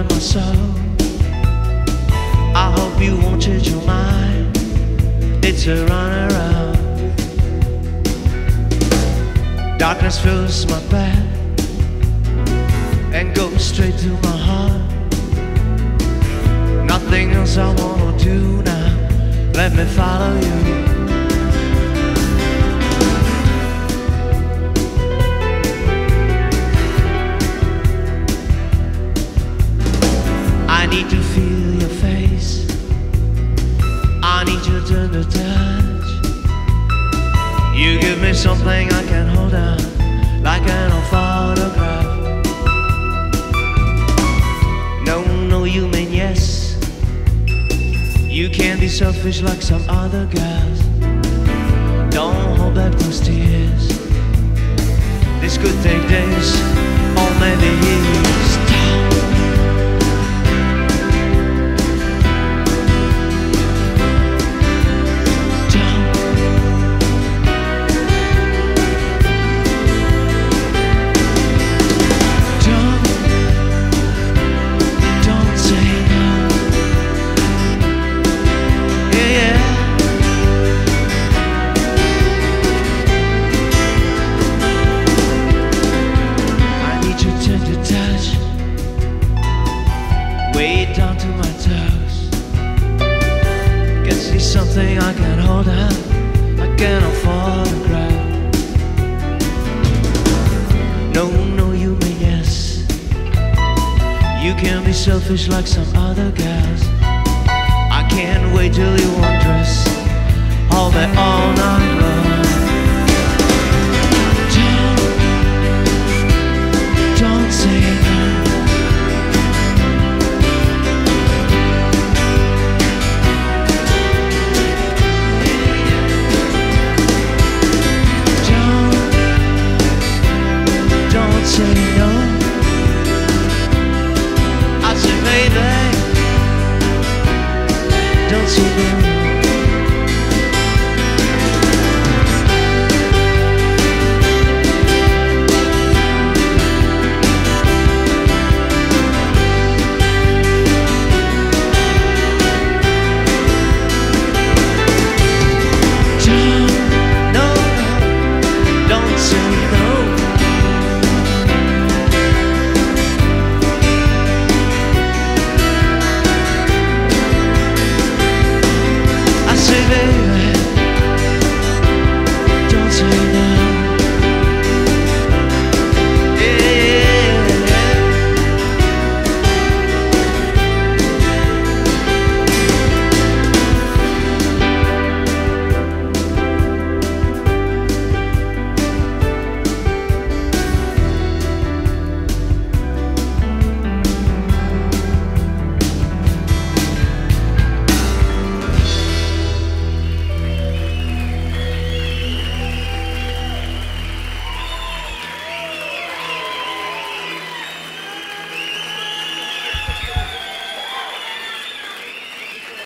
in my soul. I hope you won't change your mind. It's a runaround. Darkness fills my bed and goes straight to my heart. Nothing else I wanna do now. Let me follow you. I need to feel your face. I need your tender touch. You give me something I can hold on, like an old photograph. No, you mean yes. You can't be selfish like some other girls. Don't hold back those tears. This could take days or maybe years. Down to my toes. Can see something I can hold up. I cannot fall to the ground. No, you mean yes. You can be selfish like some other guys. I can't wait till you undress. Hold me all night long. Don't say no. Don't say no.